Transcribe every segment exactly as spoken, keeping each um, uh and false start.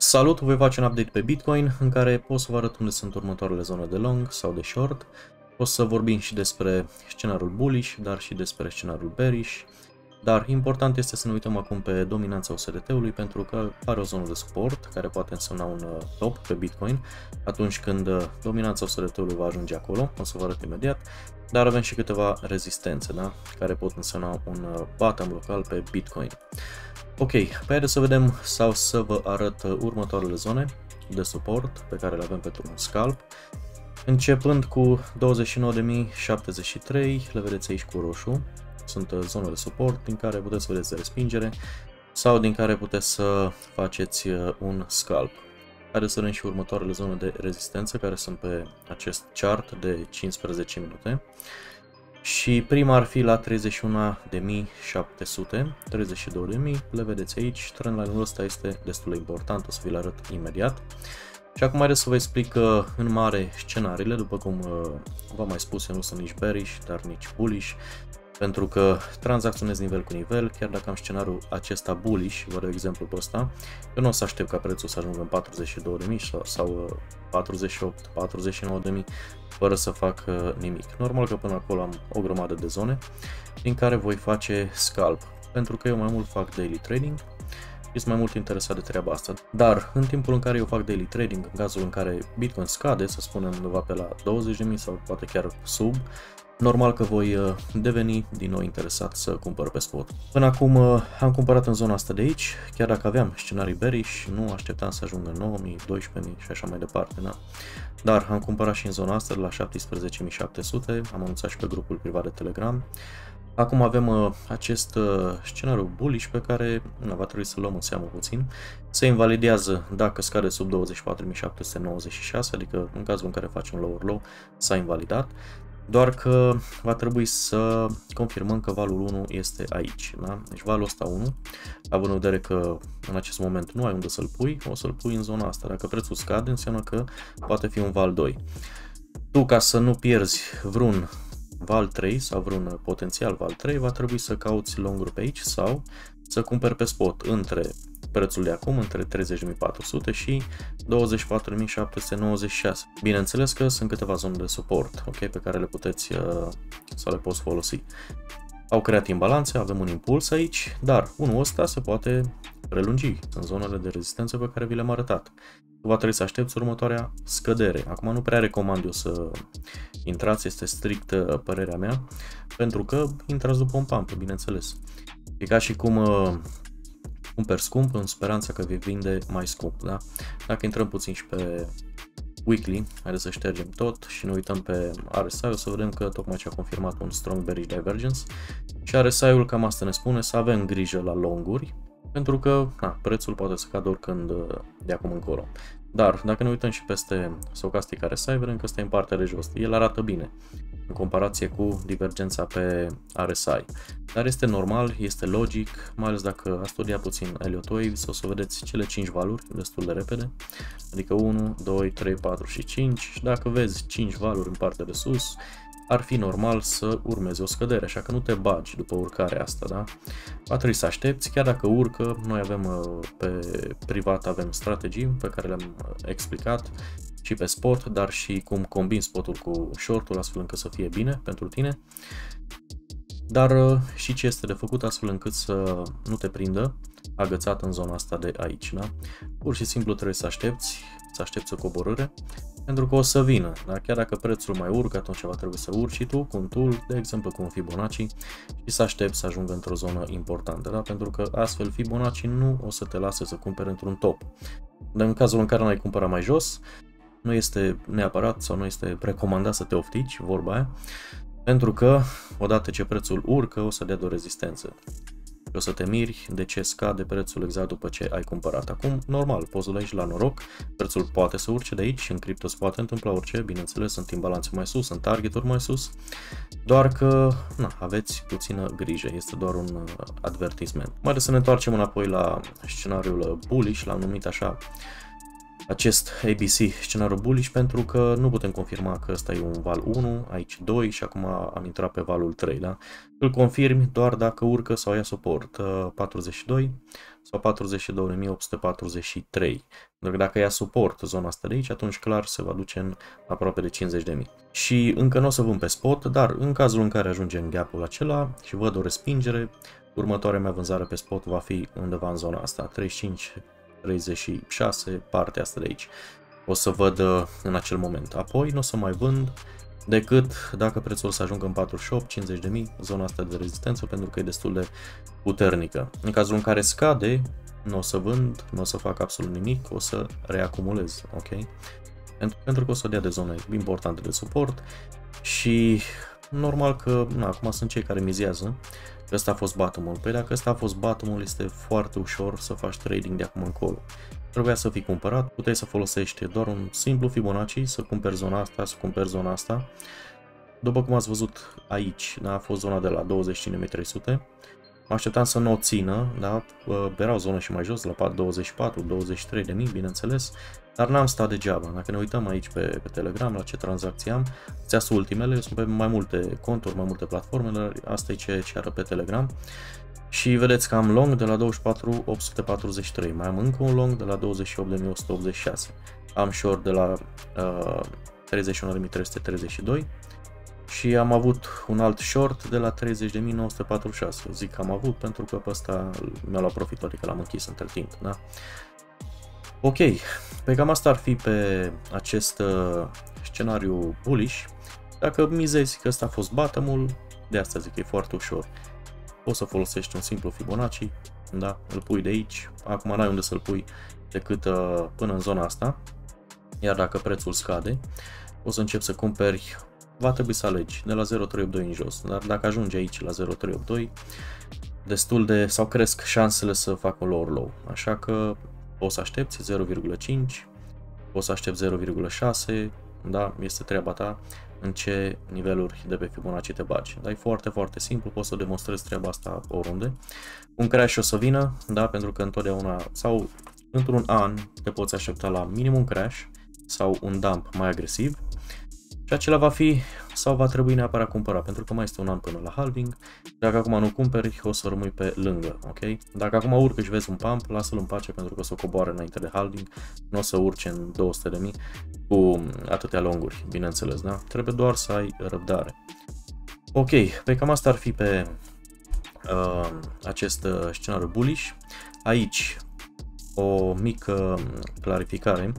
Salut, voi face un update pe Bitcoin în care pot să vă arăt unde sunt următoarele zone de long sau de short. O să vorbim și despre scenariul bullish, dar și despre scenariul bearish. Dar important este să ne uităm acum pe dominanța U S D T-ului, pentru că are o zonă de suport care poate însemna un top pe Bitcoin. Atunci când dominanța U S D T-ului va ajunge acolo, o să vă arăt imediat, dar avem și câteva rezistențe, da? Care pot însemna un bottom local pe Bitcoin. Ok, pe să vedem sau să vă arăt următoarele zone de suport pe care le avem pentru un scalp. Începând cu douăzeci și nouă de mii șaptezeci și trei, le vedeți aici cu roșu. Sunt zonele de suport din care puteți să vedeți de respingere sau din care puteți să faceți un scalp. Haideți să vedem și următoarele zone de rezistență care sunt pe acest chart de cincisprezece minute. Și prima ar fi la treizeci și unu de mii șapte sute, treizeci și două de mii, le vedeți aici, trendline-ul ăsta este destul de important, o să vi-l arăt imediat. Și acum haideți să vă explic în mare scenariile, după cum v-am mai spus, eu nu sunt nici bearish, dar nici bullish, pentru că tranzacționez nivel cu nivel, chiar dacă am scenariul acesta bullish, vă dau exemplu pe ăsta, eu nu o să aștept ca prețul să ajungă în patruzeci și două de mii sau patruzeci și opt, patruzeci și nouă de mii, fără să fac nimic. Normal că până acolo am o grămadă de zone din care voi face scalp, pentru că eu mai mult fac daily trading, sunt mai mult interesat de treaba asta. Dar în timpul în care eu fac daily trading, în cazul în care Bitcoin scade, să spunem undeva pe la douăzeci de mii sau poate chiar sub, normal că voi deveni din nou interesat să cumpăr pe spot. Până acum am cumpărat în zona asta de aici, chiar dacă aveam scenarii bearish, nu așteptam să ajungă nouă mii, douăsprezece mii și așa mai departe. Na? Dar am cumpărat și în zona asta de la șaptesprezece mii șapte sute, am anunțat și pe grupul privat de Telegram. Acum avem acest scenariu bullish pe care na, va trebui să-l luăm în seamă puțin. Se invalidează dacă scade sub douăzeci și patru mii șapte sute nouăzeci și șase, adică în cazul în care faci un lower low s-a invalidat. Doar că va trebui să confirmăm că valul unu este aici. Da? Deci valul ăsta unu, având în vedere că în acest moment nu ai unde să-l pui, o să-l pui în zona asta. Dacă prețul scade, înseamnă că poate fi un val doi. Tu, ca să nu pierzi vreun val trei sau vreun potențial val trei, va trebui să cauți long-uri pe aici sau să cumperi pe spot între prețul de acum, între treizeci de mii patru sute și douăzeci și patru mii șapte sute nouăzeci și șase. Bineînțeles că sunt câteva zone de suport, okay, pe care le puteți sau le poți folosi. Au creat imbalanțe, avem un impuls aici, dar unul ăsta se poate prelungi în zonele de rezistență pe care vi le-am arătat. Va trebui să aștepți următoarea scădere. Acum nu prea recomand eu să intrați, este strict părerea mea, pentru că intrați după un pump, bineînțeles. E ca și cum cumperi scump în speranța că vei vinde mai scump. Da? Dacă intrăm puțin și pe weekly, haideți să ștergem tot și ne uităm pe R S I, o să vedem că tocmai ce a confirmat un strong bearish divergence și R S I-ul cam asta ne spune să avem grijă la longuri, pentru că na, prețul poate să cadă oricând de acum încolo. Dar dacă ne uităm și peste stochastic R S I, vedem că este în partea de jos. El arată bine în comparație cu divergența pe R S I. Dar este normal, este logic, mai ales dacă a studiat puțin Elliot waves, o să vedeți cele cinci valuri destul de repede, adică unu, doi, trei, patru și cinci. Și dacă vezi cinci valuri în partea de sus, ar fi normal să urmezi o scădere, așa că nu te bagi după urcarea asta, da? Va trebui să aștepți, chiar dacă urcă, noi avem pe privat, avem strategii pe care le-am explicat și pe spot, dar și cum combini spotul cu shortul astfel încât să fie bine pentru tine, dar și ce este de făcut astfel încât să nu te prindă agățat în zona asta de aici, da? Pur și simplu trebuie să aștepți, să aștepți o coborâre, pentru că o să vină, dar chiar dacă prețul mai urcă, atunci va trebui să urci și tu cu un tool, de exemplu cu un Fibonacci, și să aștepți să ajungă într-o zonă importantă, da? Pentru că astfel Fibonacci nu o să te lase să cumpere într-un top. Dar în cazul în care n-ai cumpărat mai jos, nu este neapărat sau nu este recomandat să te oftici, vorba aia, pentru că odată ce prețul urcă, o să dea de o rezistență. O să te miri de ce scade prețul exact după ce ai cumpărat. Acum, normal, poți să dai și la noroc, prețul poate să urce de aici, în cripto se poate întâmpla orice, bineînțeles, sunt imbalanțe mai sus, sunt targeturi mai sus, doar că na, aveți puțină grijă, este doar un advertisment. Mai să ne întoarcem înapoi la scenariul bullish, l-am numit așa, acest A B C scenariu bullish, pentru că nu putem confirma că ăsta e un val unu, aici doi și acum am intrat pe valul trei, da? Îl confirmi doar dacă urcă sau ia suport patruzeci și doi sau patruzeci și două mii opt sute patruzeci și trei. Pentru că dacă ia suport zona asta de aici, atunci clar se va duce în aproape de cincizeci de mii. Și încă nu o să vând pe spot, dar în cazul în care ajunge în gap-ul acela și văd o respingere, următoarea mea vânzare pe spot va fi undeva în zona asta, treizeci și cinci treizeci și șase, partea asta de aici. O să văd în acel moment. Apoi nu o să mai vând decât dacă prețul să ajungă în patruzeci și opt cincizeci de mii, zona asta de rezistență, pentru că e destul de puternică. În cazul în care scade, nu o să vând, nu o să fac absolut nimic, o să reacumulez, ok? Pentru, pentru că o să dea de zone importante de suport și normal că, na, acum sunt cei care mizează că ăsta a fost bottom-ul. Păi dacă ăsta a fost bottom-ul, este foarte ușor să faci trading de acum încolo. Trebuia să fii cumpărat, puteai să folosești doar un simplu Fibonacci, să cumperi zona asta, să cumperi zona asta. După cum ați văzut aici, da, a fost zona de la douăzeci și cinci mii trei sute. Mă așteptam să nu o țină, da? Era o zonă și mai jos, la douăzeci și patru douăzeci și trei de mii, bineînțeles, dar n-am stat degeaba. Dacă ne uităm aici pe, pe Telegram, la ce tranzacții am, ți-as ultimele, sunt pe mai multe conturi, mai multe platforme, dar asta e ce, ce arată pe Telegram. Și vedeți că am long de la douăzeci și patru opt sute patruzeci și trei, mai am încă un long de la douăzeci și opt de mii o sută optzeci și șase, am short de la uh, treizeci și unu de mii trei sute treizeci și doi. Și am avut un alt short de la treizeci de mii nouă sute patruzeci și șase. Zic că am avut pentru că pe ăsta mi-a luat profit, adică l-am închis între timp, da? Ok, pe cam asta ar fi pe acest uh, scenariu bullish. Dacă mizezi că ăsta a fost bottom-ul, de asta zic că e foarte ușor. Poți să folosești un simplu Fibonacci, da? Îl pui de aici, acum n-ai unde să-l pui decât uh, până în zona asta. Iar dacă prețul scade, o să încep să cumperi. Va trebui să alegi de la zero virgulă trei opt doi în jos, dar dacă ajunge aici la zero virgulă trei opt doi, destul de, sau cresc șansele să fac un lower low, așa că o să aștepți zero virgulă cinci, o să aștepți zero virgulă șase, da, este treaba ta în ce niveluri de pe Fibonacci te bagi, dar e foarte, foarte simplu, poți să demonstrezi treaba asta oriunde. Un crash o să vină, da, pentru că întotdeauna, sau într-un an te poți aștepta la minim un crash sau un dump mai agresiv. Și acela va fi sau va trebui neapărat cumpărat, pentru că mai este un an până la halving. Dacă acum nu cumperi, o să rămâi pe lângă, ok? Dacă acum urcă și vezi un pump, lasă-l în pace, pentru că o să coboare înainte de halving. Nu o să urce în două sute de mii cu atâtea longuri, bineînțeles, da? Trebuie doar să ai răbdare. Ok, pe cam asta ar fi pe uh, acest scenariu bullish. Aici o mică clarificare.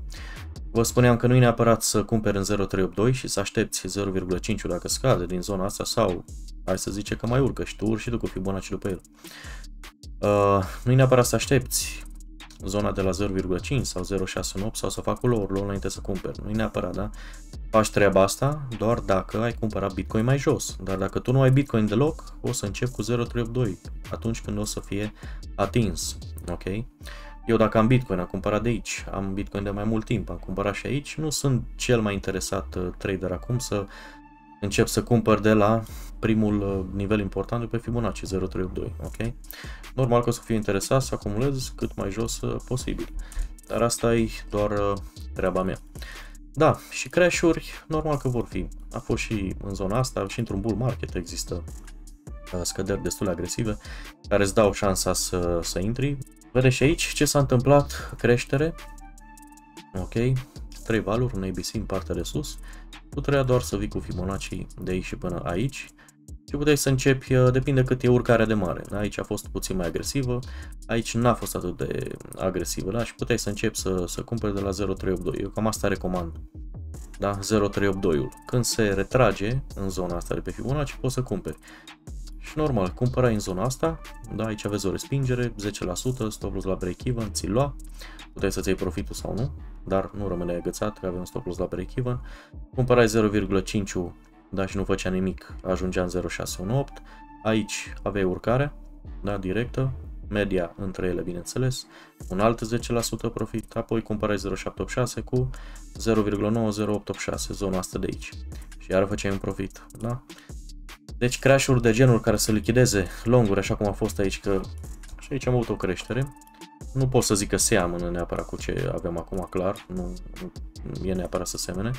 Vă spuneam că nu e neapărat să cumperi în zero virgulă trei opt doi și să aștepți zero virgulă cinci dacă scade din zona asta sau hai să zice că mai urcă și tu urci și tu cu Fibonacci după el. Uh, nu e neapărat să aștepți zona de la zero virgulă cinci sau zero virgulă șase opt sau să fac un lower low înainte să cumperi. Nu e neapărat, da? Faci treaba asta doar dacă ai cumpărat Bitcoin mai jos. Dar dacă tu nu ai Bitcoin deloc, o să încep cu zero virgulă trei opt doi atunci când o să fie atins, ok? Eu dacă am Bitcoin, am cumpărat de aici, am Bitcoin de mai mult timp, am cumpărat și aici, nu sunt cel mai interesat trader acum să încep să cumpăr de la primul nivel important de pe Fibonacci, zero virgulă trei opt doi, ok? Normal că o să fiu interesat să acumulez cât mai jos posibil, dar asta e doar treaba mea. Da, și crash-uri, normal că vor fi, a fost și în zona asta, și într-un bull market există scăderi destul de agresive care îți dau șansa să, să intri. Vedeți și aici ce s-a întâmplat, creștere, ok, trei valuri, un A B C în partea de sus, puterea doar să vii cu Fibonacci de aici și până aici și puteai să începi, depinde cât e urcarea de mare, aici a fost puțin mai agresivă, aici n-a fost atât de agresivă, da? Și puteai să începi să, să cumperi de la zero virgulă trei opt doi, eu cam asta recomand, da? zero virgulă trei opt doi-ul, când se retrage în zona asta de pe Fibonacci poți să cumperi. Și normal, cumpărai în zona asta, da, aici aveți o respingere, zece la sută, stop loss la break-even, ți-l lua, puteai să-ți iei profitul sau nu, dar nu rămâneai agățat că avem stop loss la break-even, cumpărai zero virgulă cinci, da, și nu făcea nimic, ajungea în zero virgulă șase unu opt, aici aveai urcarea, da, directă, media între ele, bineînțeles, un alt zece la sută profit, apoi cumpărai zero virgulă șapte opt șase cu zero virgulă nouă zero opt opt șase, zona asta de aici, și iar făceai un profit, da? Deci crash-uri de genul care să lichideze longuri, așa cum a fost aici, că și aici am avut o creștere, nu pot să zic că seamănă neapărat cu ce avem acum, clar, nu, nu e neapărat să semene,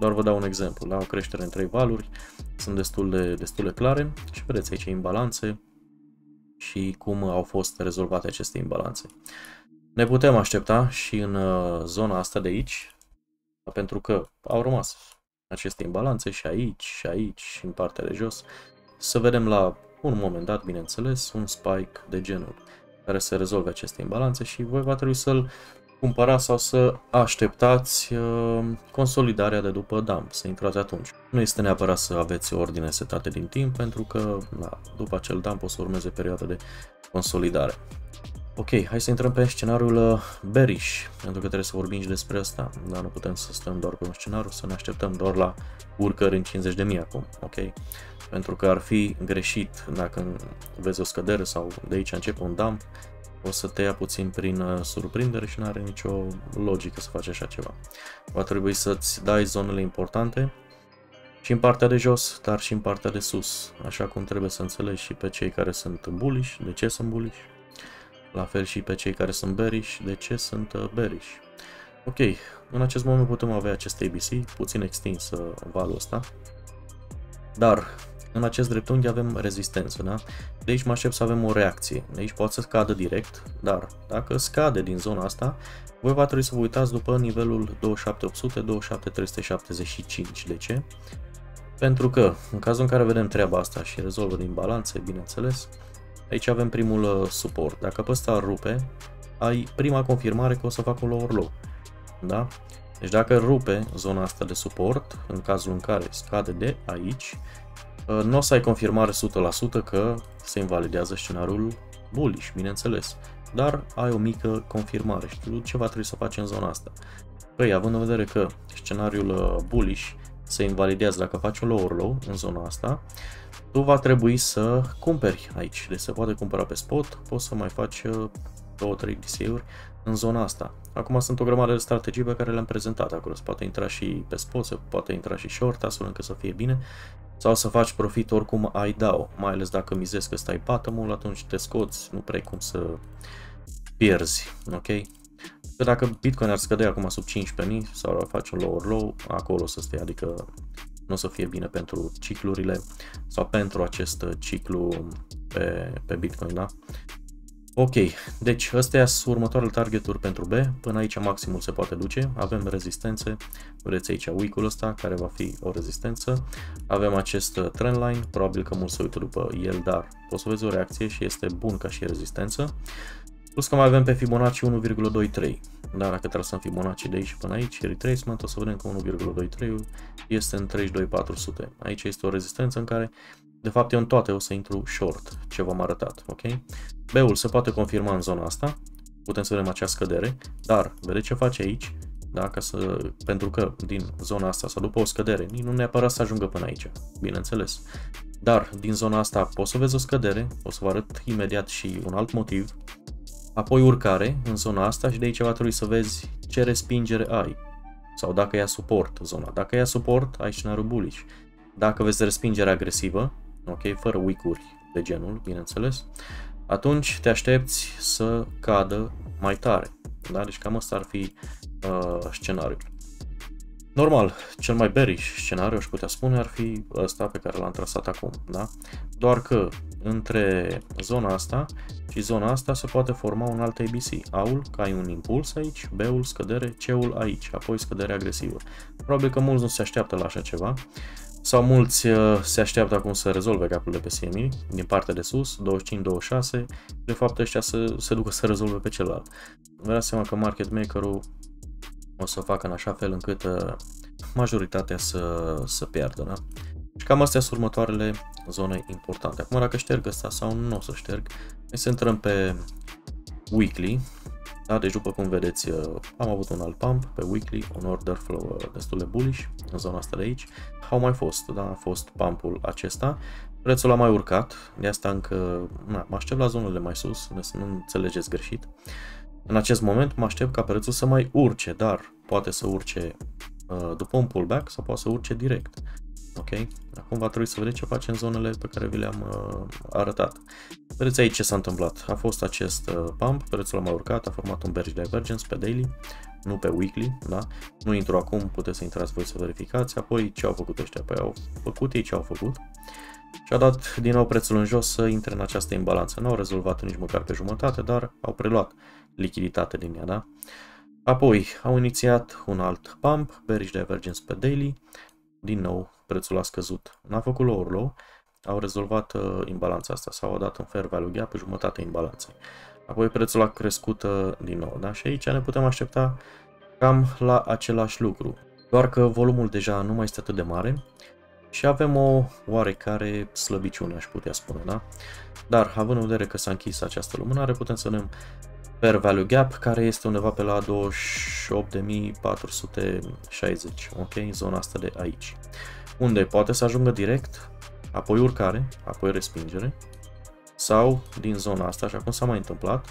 doar vă dau un exemplu. La o creștere în trei valuri sunt destul de, destul de clare și vedeți aici imbalanțe și cum au fost rezolvate aceste imbalanțe. Ne putem aștepta și în zona asta de aici, pentru că au rămas aceste imbalanțe și aici, și aici, și în partea de jos, să vedem la un moment dat, bineînțeles, un spike de genul care să rezolve aceste imbalanțe și voi va trebui să-l cumpărați sau să așteptați consolidarea de după dump, să intrați atunci. Nu este neapărat să aveți ordine setate din timp, pentru că na, după acel dump o să urmeze perioada de consolidare. Ok, hai să intrăm pe scenariul bearish, pentru că trebuie să vorbim și despre asta, dar nu putem să stăm doar pe un scenariu, să ne așteptăm doar la urcări în cincizeci de mii acum, ok? Pentru că ar fi greșit dacă vezi o scădere sau de aici începe un dump, o să te ia puțin prin surprindere și nu are nicio logică să faci așa ceva. Va trebui să-ți dai zonele importante și în partea de jos, dar și în partea de sus, așa cum trebuie să înțelegi și pe cei care sunt bullish, de ce sunt bullish. La fel și pe cei care sunt bearish, de ce sunt bearish. Ok, în acest moment putem avea acest A B C, puțin extins valul ăsta, dar în acest dreptunghi avem rezistență, da? De aici mă aștept să avem o reacție, de aici poate să cadă direct, dar dacă scade din zona asta, voi va trebui să vă uitați după nivelul douăzeci și șapte opt sute, douăzeci și șapte trei șaptezeci și cinci, de ce? Pentru că în cazul în care vedem treaba asta și rezolvă din balanțe, bineînțeles, aici avem primul suport. Dacă pe ăsta rupe, ai prima confirmare că o să fac un lower low. Da? Deci dacă rupe zona asta de suport, în cazul în care scade de aici, nu o să ai confirmare o sută la sută că se invalidează scenariul bullish, bineînțeles. Dar ai o mică confirmare. Știu ce va trebui să faci în zona asta. Păi, având în vedere că scenariul bullish se invalidează dacă faci un lower low în zona asta, tu va trebui să cumperi aici, deci se poate cumpăra pe spot, poți să mai faci două trei D C I-uri în zona asta. Acum sunt o grămadă de strategii pe care le-am prezentat acolo, se poate intra și pe spot, se poate intra și short, astfel încât să fie bine, sau să faci profit oricum ai dau, mai ales dacă mizezi că stai bottom-ul, atunci te scoți, nu prea cum să pierzi, ok? Că dacă Bitcoin ar scădea acum sub cincisprezece mii sau ar face un lower low, acolo o să stea, adică nu o să fie bine pentru ciclurile sau pentru acest ciclu pe, pe Bitcoin, da? Ok, deci astea sunt următoarele targeturi pentru B, până aici maximul se poate duce, avem rezistențe, vedeți aici wick-ul ăsta care va fi o rezistență, avem acest trendline, probabil că mulți se uită după el, dar poți să vezi o reacție și este bun ca și rezistență. Plus că mai avem pe Fibonacci unu virgulă douăzeci și trei, dar dacă trasăm Fibonacci de aici până aici, retracement, o să vedem că unu virgulă douăzeci și trei este în treizeci și doi patru sute. Aici este o rezistență în care, de fapt, eu în toate o să intru short, ce v-am arătat, ok? B-ul se poate confirma în zona asta, putem să vedem acea scădere, dar vedeți ce face aici, dacă să, pentru că din zona asta sau după o scădere, nu neapărat să ajungă până aici, bineînțeles. Dar din zona asta poți să vezi o scădere, o să vă arăt imediat și un alt motiv, apoi urcare în zona asta și de aici va trebui să vezi ce respingere ai sau dacă ia suport zona. Dacă ia suport, ai scenariul bullish. Dacă vezi respingere agresivă, ok, fără wick-uri de genul, bineînțeles, atunci te aștepți să cadă mai tare. Da? Deci cam asta ar fi uh, scenariul. Normal, cel mai bearish scenariu, aș putea spune, ar fi ăsta pe care l-am trasat acum, da? Doar că între zona asta și zona asta se poate forma un alt A B C. A-ul, că ai un impuls aici, B-ul, scădere, C-ul aici, apoi scădere agresivă. Probabil că mulți nu se așteaptă la așa ceva, sau mulți uh, se așteaptă acum să rezolve gap-ul de pe C M I din partea de sus, douăzeci și cinci douăzeci și șase, de fapt ăștia se, se ducă să rezolve pe celălalt. Vă dați seama că market maker-ul o să facă în așa fel încât majoritatea să, să piardă, da? Și cam astea sunt următoarele zone importante. Acum dacă șterg asta sau nu o să șterg, noi să intrăm pe weekly, da? Deci după cum vedeți am avut un alt pump pe weekly, un order flow destul de bullish în zona asta de aici. Au mai fost, da? A fost pumpul acesta, prețul a mai urcat, de asta încă na, mă aștept la zonele mai sus, să nu înțelegeți greșit. În acest moment mă aștept ca prețul să mai urce, dar poate să urce uh, după un pullback sau poate să urce direct. Ok? Acum va trebui să vedem ce face în zonele pe care vi le-am uh, arătat. Vedeți aici ce s-a întâmplat. A fost acest uh, pump, prețul a mai urcat, a format un bearish divergence pe daily, nu pe weekly, da? Nu intru acum, puteți să intrați voi să verificați. Apoi ce au făcut ăștia? Păi au făcut ei ce au făcut. Și a dat din nou prețul în jos să intre în această imbalanță. Nu au rezolvat nici măcar pe jumătate, dar au preluat lichiditate din ea, da? Apoi au inițiat un alt pump, bearish divergence pe daily, din nou prețul a scăzut. N-a făcut lower low, au rezolvat uh, imbalanța asta, s-au dat un fair value gap pe jumătate imbalanței. Apoi prețul a crescut uh, din nou, da? Și aici ne putem aștepta cam la același lucru, doar că volumul deja nu mai este atât de mare și avem o oarecare slăbiciune, aș putea spune, da? Dar având în vedere că s-a închis această lumânare, putem să ne fair value gap, care este undeva pe la douăzeci și opt de mii patru sute șaizeci, ok, zona asta de aici, unde poate să ajungă direct, apoi urcare, apoi respingere, sau din zona asta, așa cum s-a mai întâmplat,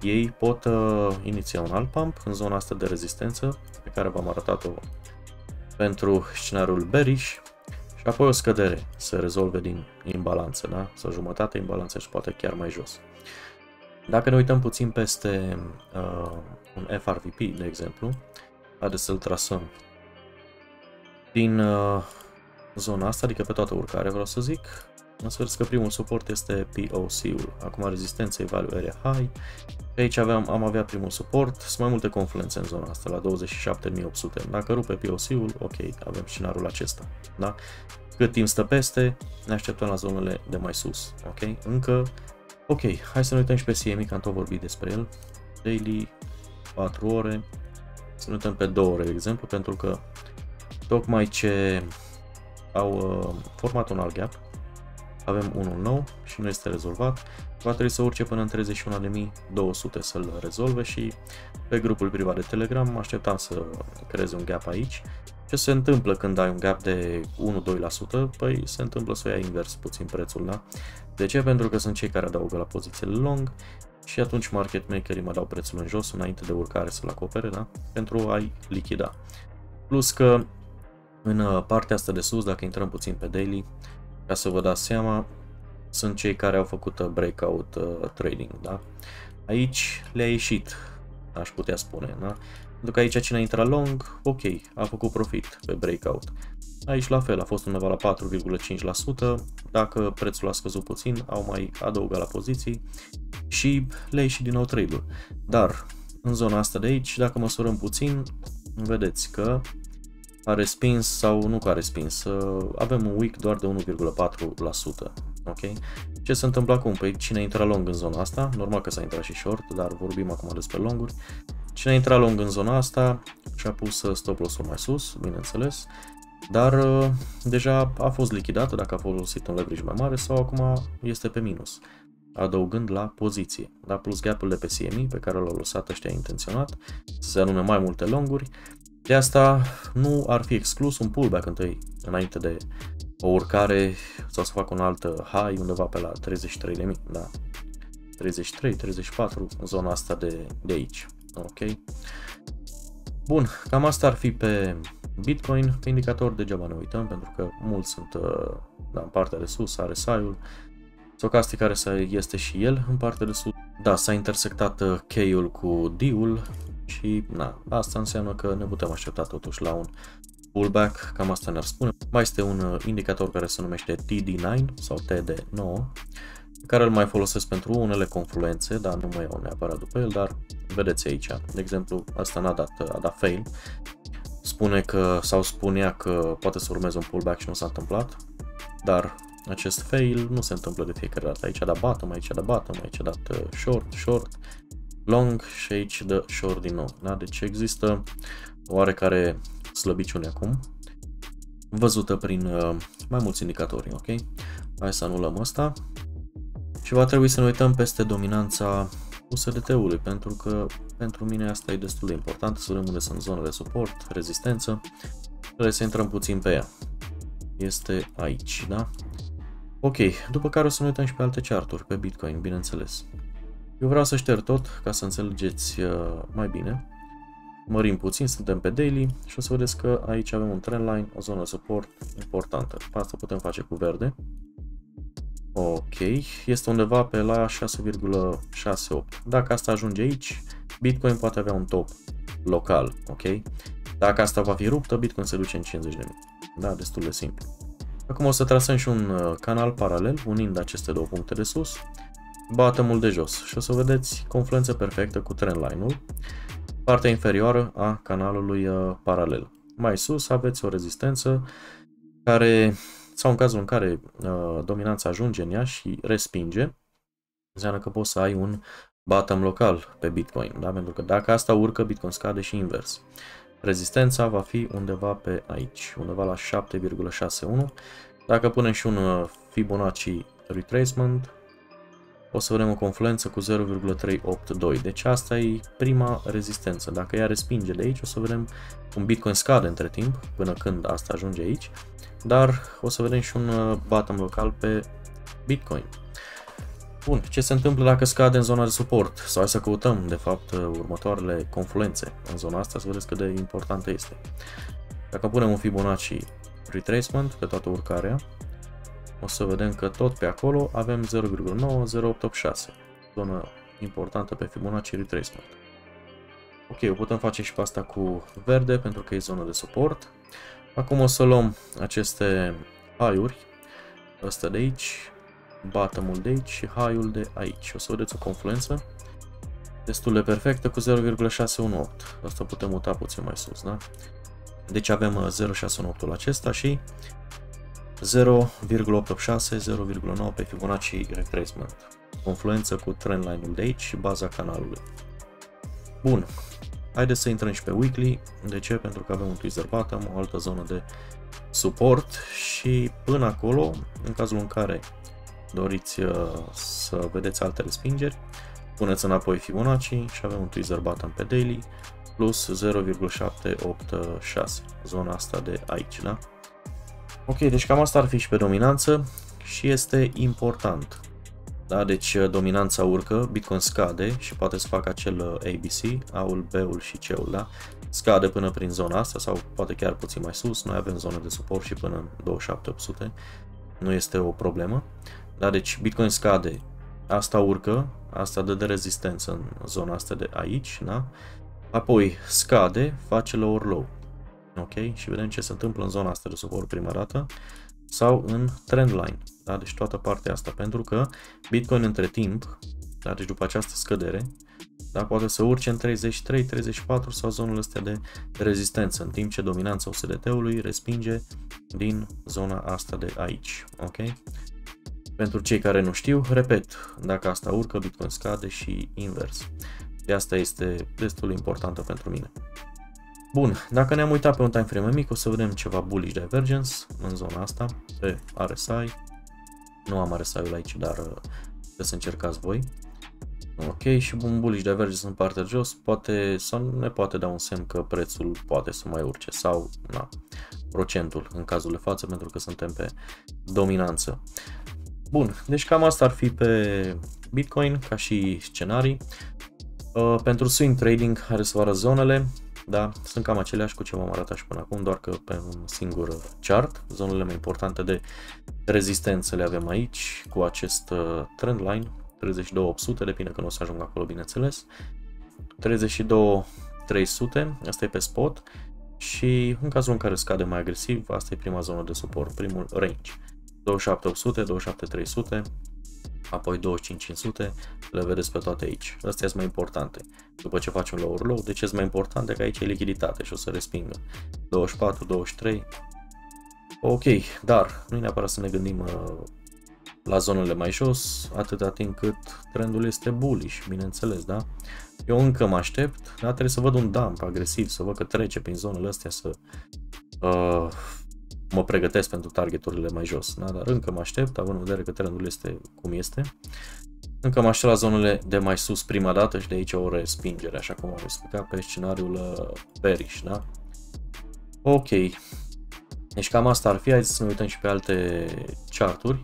ei pot uh, iniția un alt pump în zona asta de rezistență, pe care v-am arătat-o pentru scenariul bearish, și apoi o scădere, se rezolve din imbalanță, da? Sau jumătate imbalanță și poate chiar mai jos. Dacă ne uităm puțin peste uh, un F R V P, de exemplu, haideți să-l trasăm din uh, zona asta, adică pe toată urcare, vreau să zic, în sfârșit că primul suport este P O C-ul, acum rezistența e value area high, pe aici aveam, am avea primul suport, sunt mai multe confluențe în zona asta, la douăzeci și șapte mii opt sute, dacă rupe P O C-ul, ok, avem scenariul acesta, da? Cât timp stă peste, ne așteptăm la zonele de mai sus, ok? Încă Ok, hai să ne uităm și pe C M E, că am tot vorbit despre el, daily, patru ore, să ne uităm pe două ore, de exemplu, pentru că tocmai ce au uh, format un alt gap, avem unul nou și nu este rezolvat, va trebui să urce până în treizeci și unu de mii două sute să-l rezolve și pe grupul privat de Telegram mă așteptam să creez un gap aici. Ce se întâmplă când ai un gap de unu la doi la sută? Păi se întâmplă să o iei invers puțin prețul, da? De ce? Pentru că sunt cei care adaugă la pozițiile long și atunci market makerii mă dau prețul în jos înainte de urcare să-l acopere, da? Pentru a-i lichida. Plus că în partea asta de sus, dacă intrăm puțin pe daily, ca să vă dați seama, sunt cei care au făcut breakout uh, trading, da? Aici le-a ieșit, aș putea spune, da? Pentru că aici cine intra long, ok, a făcut profit pe breakout. Aici la fel, a fost undeva la patru virgulă cinci la sută, dacă prețul a scăzut puțin, au mai adăugat la poziții și le-a ieșit din nou trade-ul. Dar în zona asta de aici, dacă măsurăm puțin, vedeți că a respins sau nu că a respins, avem un wick doar de unu virgulă patru la sută. Okay? Ce se întâmplă acum? Păi cine intra long în zona asta, normal că s-a intrat și short, dar vorbim acum despre longuri. Cine intra long în zona asta și-a pus stop loss-ul mai sus, bineînțeles, dar deja a fost lichidată dacă a folosit un leverage mai mare sau acum este pe minus, adăugând la poziție, da? Plus gap-ul de pe C M E pe care l-au lăsat ăștia intenționat, să se anume mai multe longuri. De asta nu ar fi exclus un pullback întâi, înainte de o urcare sau să fac un alt high undeva pe la treizeci și trei de mii, da? treizeci și trei, treizeci și patru, în zona asta de, de aici. Ok. Bun, cam asta ar fi pe Bitcoin, pe indicator degeaba ne uităm, pentru că mulți sunt da, în partea de sus, R S I-ul, stocastic care este și el în partea de sus. Da, s-a intersectat K-ul cu D-ul și na, asta înseamnă că ne putem aștepta totuși la un pullback, cam asta ne-ar spune. Mai este un indicator care se numește T D nouă sau T D nouă, care îl mai folosesc pentru unele confluențe, dar nu mai iau neapărat după el, dar vedeți aici, de exemplu, asta n-a dat, a dat fail, spune că, sau spunea că poate să urmeze un pullback și nu s-a întâmplat, dar acest fail nu se întâmplă de fiecare dată, aici a dat bottom, aici a dat bottom, aici a dat short, short, long și aici dă short din nou, da? Deci există oarecare slăbiciune acum, văzută prin mai mulți indicatori, ok? Hai să anulăm asta. Și va trebui să ne uităm peste dominanța U S D T-ului, pentru că pentru mine asta e destul de important, să vedem unde sunt zonele de suport, rezistență, trebuie să intrăm puțin pe ea. Este aici, da? Ok, după care o să ne uităm și pe alte charturi, pe Bitcoin, bineînțeles. Eu vreau să șterg tot ca să înțelegeți mai bine mărim puțin, suntem pe daily și o să vedeți că aici avem un trend line, o zonă suport importantă. Asta putem face cu verde. Ok, este undeva pe la șase virgulă șaizeci și opt. Dacă asta ajunge aici, Bitcoin poate avea un top local, ok? Dacă asta va fi ruptă, Bitcoin se duce în cincizeci de mii. Da, destul de simplu. Acum o să trasăm și un canal paralel, unind aceste două puncte de sus, bottom-ul de jos și o să vedeți confluență perfectă cu trendline-ul, partea inferioară a canalului paralel. Mai sus aveți o rezistență care, sau în cazul în care uh, dominanța ajunge în ea și respinge, înseamnă că poți să ai un bottom local pe Bitcoin, da? Pentru că dacă asta urcă, Bitcoin scade și invers. Rezistența va fi undeva pe aici, undeva la șapte virgulă șaizeci și unu. Dacă punem și un Fibonacci retracement, o să vedem o confluență cu zero virgulă trei opt doi. Deci asta e prima rezistență. Dacă ea respinge de aici, o să vedem un Bitcoin scade între timp, până când asta ajunge aici, dar o să vedem și un bottom local pe Bitcoin. Bun, ce se întâmplă dacă scade în zona de suport? Sau hai să căutăm, de fapt, următoarele confluențe în zona asta, să vedeți cât de importantă este. Dacă punem un Fibonacci retracement pe toată urcarea, o să vedem că tot pe acolo avem zero virgulă nouă zero opt opt șase, zonă importantă pe Fibonacci retracement. Ok, o putem face și pe asta cu verde, pentru că e zona de suport. Acum o să luăm aceste high-uri, ăsta de aici, bottom-ul de aici și high-ul de aici. O să vedeți o confluență destul de perfectă cu zero virgulă șase unu opt. Asta putem muta puțin mai sus, da? Deci avem zero virgulă șase unu opt-ul acesta și zero virgulă opt opt șase, zero virgulă nouă pe Fibonacci retracement. Confluență cu trendline-ul de aici și baza canalului. Bun. Haideți să intrăm și pe weekly. De ce? Pentru că avem un tweezer bottom, o altă zonă de suport și până acolo, în cazul în care doriți să vedeți alte respingeri, puneți înapoi Fibonacci și avem un tweezer bottom pe daily plus zero virgulă șapte opt șase, zona asta de aici, da? Ok, deci cam asta ar fi și pe dominanță și este important. Da, deci dominanța urcă, Bitcoin scade și poate să facă acel A B C, A-ul, B-ul și C-ul, da? Scade până prin zona asta sau poate chiar puțin mai sus, noi avem zona de suport și până în douăzeci și șapte opt sute, nu este o problemă. Da, deci Bitcoin scade, asta urcă, asta dă de rezistență în zona asta de aici, da? Apoi scade, face lower low, ok? Și vedem ce se întâmplă în zona asta de suport prima dată sau în trendline, da? Deci toată partea asta, pentru că Bitcoin între timp, da? Deci după această scădere, da? Poate să urce în treizeci și trei, treizeci și patru sau zonele astea de rezistență, în timp ce dominanța U S D T-ului respinge din zona asta de aici, ok? Pentru cei care nu știu, repet, dacă asta urcă, Bitcoin scade și invers. De asta este destul de importantă pentru mine. Bun, dacă ne-am uitat pe un time frame mic, o să vedem ceva bullish divergence în zona asta, pe R S I. Nu am R S I-ul aici, dar trebuie să încercați voi. Ok, și un bullish divergence în partea de jos, poate sau ne poate da un semn că prețul poate să mai urce sau, na, procentul în cazul de față, pentru că suntem pe dominanță. Bun, deci cam asta ar fi pe Bitcoin ca și scenarii. Pentru swing trading are să vă arăt zonele, da, sunt cam aceleași cu ce v-am arătat și până acum, doar că pe un singur chart. Zonele mai importante de rezistență le avem aici cu acest trendline, treizeci și două opt sute, depinde când o să ajung acolo, bineînțeles. treizeci și două trei sute, asta e pe spot și în cazul în care scade mai agresiv, asta e prima zonă de suport, primul range. douăzeci și șapte opt sute, douăzeci și șapte trei sute, apoi douăzeci și cinci cinci sute, le vedeți pe toate aici. Astea sunt mai importante. După ce faci un lower low, de ce sunt mai importante? Că aici e lichiditate și o să respingă. douăzeci și patru, douăzeci și trei. Ok, dar nu e neapărat să ne gândim uh, la zonele mai jos, atâta timp cât trendul este bullish, bineînțeles, da? Eu încă mă aștept, dar trebuie să văd un dump agresiv, să văd că trece prin zonele astea, să... Uh, mă pregătesc pentru targeturile mai jos, da? Dar încă mă aștept, având în vedere că trendul este cum este. Încă mă aștept la zonele de mai sus prima dată și de aici o respingere, așa cum am explicat pe scenariul bearish, da? Ok, deci cam asta ar fi, hai să ne uităm și pe alte charturi.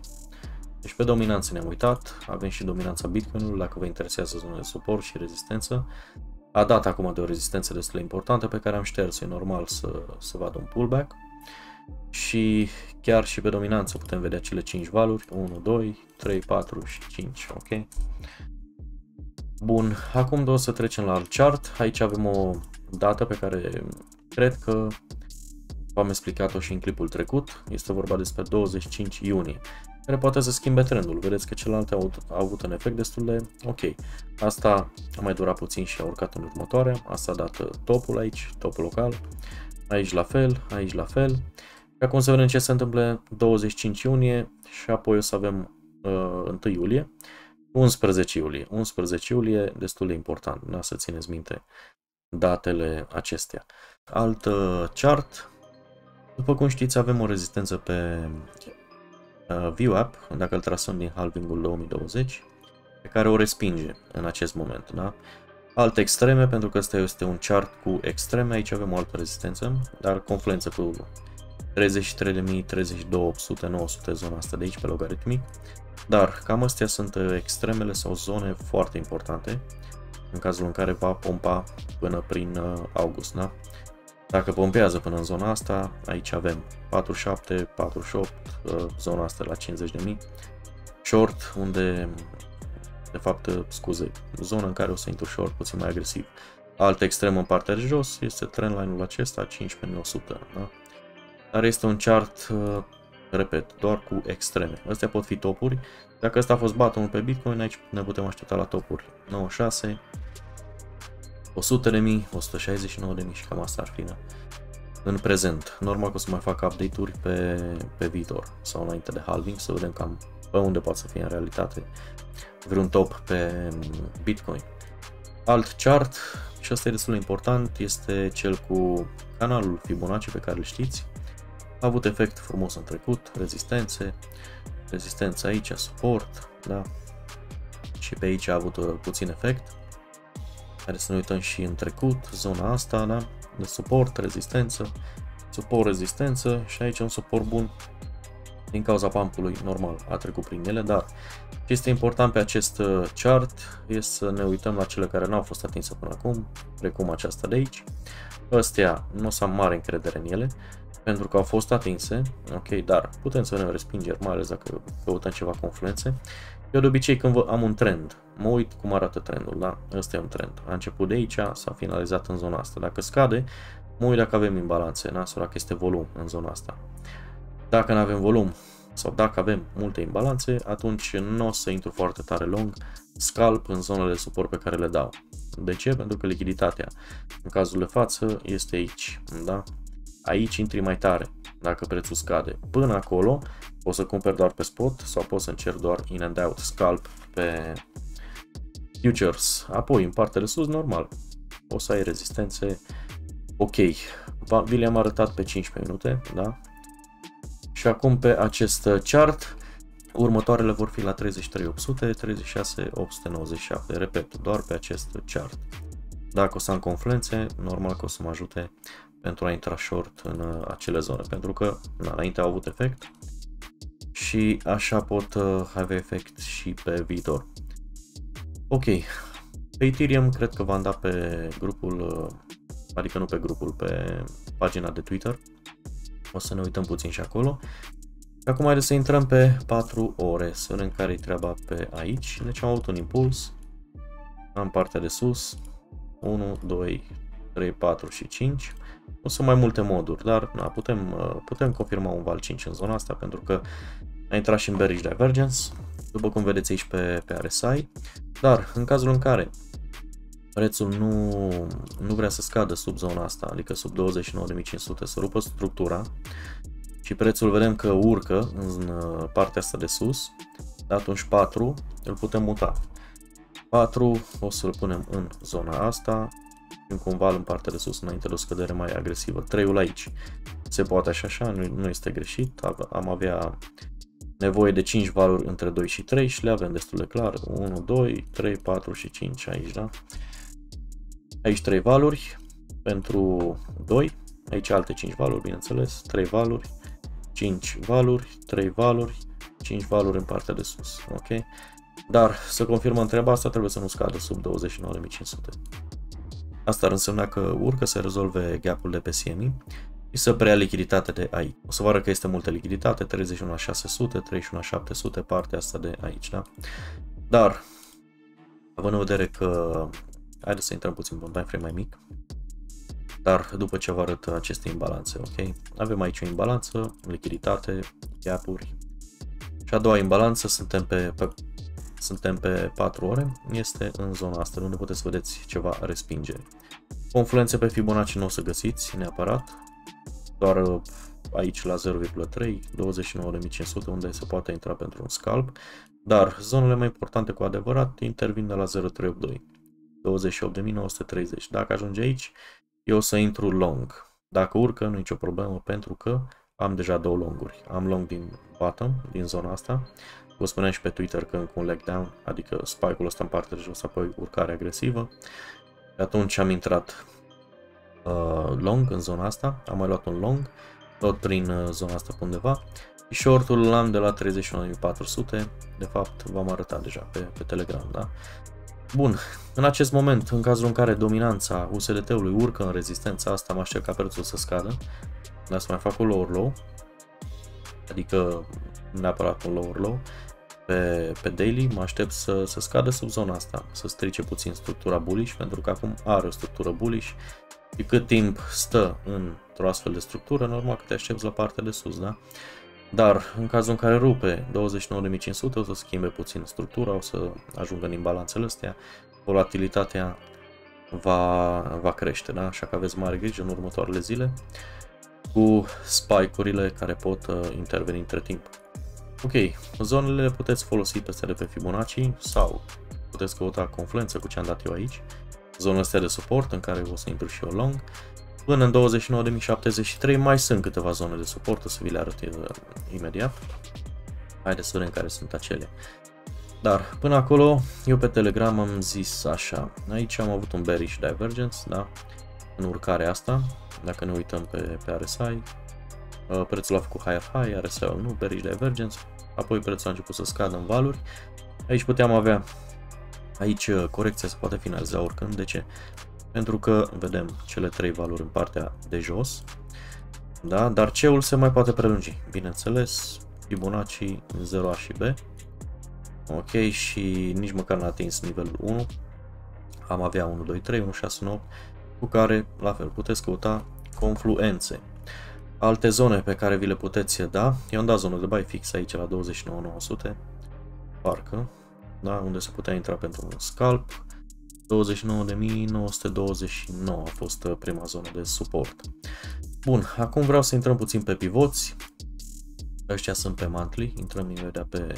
Deci pe dominanță ne-am uitat, avem și dominanța Bitcoin-ului, dacă vă interesează zonele de suport și rezistență. A dat acum de o rezistență destul de importantă pe care am șters-o, e normal să, să vadă un pullback. Și chiar și pe dominanță putem vedea cele cinci valuri, unu, doi, trei, patru și cinci, ok? Bun, acum o să trecem la alt chart. Aici avem o dată pe care cred că v-am explicat-o și în clipul trecut. Este vorba despre douăzeci și cinci iunie, care poate să schimbe trendul. Vedeți că celelalte au avut un efect destul de ok. Asta a mai durat puțin și a urcat în următoarea. Asta a dat topul aici, topul local. Aici la fel, aici la fel. Și acum să vedem ce se întâmplă douăzeci și cinci iunie și apoi o să avem uh, unu iulie. unsprezece iulie. unsprezece iulie, destul de important, da, să țineți minte datele acestea. Alt uh, chart. După cum știți, avem o rezistență pe uh, VWAP, dacă îl trasăm din halvingul două mii douăzeci, pe care o respinge în acest moment. Da? Alte extreme, pentru că ăsta este un chart cu extreme, aici avem o altă rezistență, dar confluență cu treizeci și trei de mii, treizeci și două, opt sute, nouă sute, zona asta de aici pe logaritmic. Dar cam astea sunt extremele sau zone foarte importante în cazul în care va pompa până prin august. Da? Dacă pompează până în zona asta, aici avem patruzeci și șapte, patruzeci și opt, zona asta la cincizeci de mii, short unde, de fapt, scuze, zona în care o să intru short puțin mai agresiv. Altă extremă în partea de jos este trendline-ul acesta, cincisprezece mii nouă sute, da? Dar este un chart, repet, doar cu extreme. Astea pot fi topuri. Dacă ăsta a fost bottom-ul pe Bitcoin, aici ne putem aștepta la topuri nouăzeci și șase, o sută de mii, o sută șaizeci și nouă de mii și cam asta ar fi, da? În prezent. Normal că o să mai fac update-uri pe, pe viitor sau înainte de halving, să vedem cam pe unde poate să fie în realitate vreun top pe Bitcoin. Alt chart, și asta e destul de important, este cel cu canalul Fibonacci pe care îl știți. A avut efect frumos în trecut, rezistențe, rezistența aici, suport, da? Și pe aici a avut puțin efect. Care să ne uităm și în trecut, zona asta, da? De suport, rezistență, suport, rezistență și aici un suport bun din cauza pumpului, normal, a trecut prin ele, dar ce este important pe acest chart este să ne uităm la cele care nu au fost atinse până acum, precum aceasta de aici. Astea nu o să am mare încredere în ele, pentru că au fost atinse, ok, dar putem să vedem respingeri, mai ales dacă căutăm ceva confluențe. Eu de obicei când am un trend, mă uit cum arată trendul, da? Ăsta e un trend. A început de aici, s-a finalizat în zona asta. Dacă scade, mă uit dacă avem imbalanțe, da? Sau dacă este volum în zona asta. Dacă nu avem volum sau dacă avem multe imbalanțe, atunci nu o să intru foarte tare long, scalp în zonele de suport pe care le dau. De ce? Pentru că lichiditatea în cazul de față este aici, da? Aici intri mai tare dacă prețul scade. Până acolo poți să cumperi doar pe spot sau poți să încerci doar in and out, scalp pe futures. Apoi în partea de sus, normal, o să ai rezistențe ok. Vi le-am arătat pe cincisprezece minute, da? Și acum pe acest chart următoarele vor fi la treizeci și trei opt sute, treizeci și șase opt sute nouăzeci și șapte, repet, doar pe acest chart. Dacă o să am confluențe, normal că o să mă ajute pentru a intra short în acele zone, pentru că înainte au avut efect și așa pot avea efect și pe viitor. Ok, pe Ethereum cred că v-am dat pe grupul, adică nu pe grupul, pe pagina de Twitter. O să ne uităm puțin și acolo. Acum haideți să intrăm pe patru ore, să vedem care-i treaba pe aici. Deci am avut un impuls, am partea de sus, unu, doi, trei, patru și cinci. Nu sunt mai multe moduri, dar na, putem, putem confirma un val cinci în zona asta, pentru că a intrat și în bearish divergence, după cum vedeți aici pe, pe R S I. Dar în cazul în care prețul nu, nu vrea să scadă sub zona asta, adică sub douăzeci și nouă de mii cinci sute, să rupă structura și prețul vedem că urcă în partea asta de sus, atunci patru îl putem muta. patru o să-l punem în zona asta, în cumva în partea de sus, înainte de o scădere mai agresivă. trei-ul aici se poate așa, așa, nu, nu este greșit, am avea nevoie de cinci valuri între doi și trei și le avem destul de clar, unu, doi, trei, patru și cinci aici, da? Aici trei valuri pentru doi, aici alte cinci valuri, bineînțeles, trei valuri, cinci valuri, trei valuri, cinci valuri în partea de sus, ok? Dar să confirmăm treaba asta, trebuie să nu scadă sub douăzeci și nouă de mii cinci sute. Asta ar însemna că urcă să rezolve gap-ul de pe C M E și să preia lichiditate de aici. O să vă arăt că este multă lichiditate, treizeci și unu la șase sute, treizeci și unu la șapte sute, partea asta de aici, da? Dar, având în vedere că, haideți să intrăm puțin pe un time frame mai mic, dar după ce vă arăt aceste imbalanțe, ok? Avem aici o imbalanță, lichiditate, gap-uri. Și a doua imbalanță, suntem pe, pe, suntem pe patru ore, este în zona asta, unde puteți să vedeți ceva respingeri. Confluențe pe Fibonacci nu o să găsiți neapărat, doar aici la zero virgulă trei, douăzeci și nouă de mii cinci sute, unde se poate intra pentru un scalp, dar zonele mai importante cu adevărat intervin de la zero virgulă trei opt doi, douăzeci și opt de mii nouă sute treizeci. Dacă ajunge aici, eu o să intru long. Dacă urcă, nu e nicio problemă, pentru că am deja două longuri. Am long din bottom, din zona asta. Vă spuneam și pe Twitter că încă un leg down, adică spike-ul ăsta în partea de jos, apoi urcare agresivă. Și atunci am intrat uh, long în zona asta, am mai luat un long, tot prin uh, zona asta pe undeva. Și short-ul l-am de la treizeci și unu de mii patru sute, de fapt v-am arătat deja pe, pe Telegram, da? Bun, în acest moment, în cazul în care dominanța U S D T-ului urcă în rezistența asta, mă aștept ca prețul să scadă. Dar să mai fac un lower low, adică neapărat un lower low pe, pe daily, mă aștept să, să scadă sub zona asta, să strice puțin structura bullish, pentru că acum are o structură bullish și cât timp stă într-o astfel de structură, normal că te aștepți la partea de sus, da? Dar în cazul în care rupe douăzeci și nouă de mii cinci sute, o să schimbe puțin structura, o să ajungă în imbalanțele astea, volatilitatea va, va crește, da? Așa că aveți mare grijă în următoarele zile cu spike-urile care pot uh, interveni între timp. Ok, zonele le puteți folosi peste de pe Fibonacci sau puteți căuta confluență cu ce am dat eu aici, zonele astea de suport în care o să intru și eu long. Până în douăzeci și nouă de mii șaptezeci și trei mai sunt câteva zone de suport, o să vi le arăt imediat. Haideți să vedem care sunt acele. Dar până acolo, eu pe Telegram am zis așa, aici am avut un bearish divergence, da? În urcarea asta, dacă ne uităm pe, pe R S I, prețul a făcut higher high, R S I-ul nu, bearish divergence, apoi prețul a început să scadă în valuri. Aici puteam avea, aici corecția se poate finaliza oricând, de ce? Pentru că vedem cele trei valori în partea de jos, da? Dar C-ul se mai poate prelungi, bineînțeles, Fibonacci zero A și B, ok, și nici măcar n-a atins nivelul unu, am avea unu doi trei, unu șase nouă, cu care, la fel, puteți căuta confluențe. Alte zone pe care vi le puteți da, eu am dat zonă de buy fix aici la douăzeci și nouă de mii nouă sute, parcă, da? Unde se putea intra pentru un scalp. douăzeci și nouă de mii nouă sute douăzeci și nouă a fost prima zonă de suport. Bun, acum vreau să intrăm puțin pe pivoți. Ăștia sunt pe monthly, intrăm imediat pe...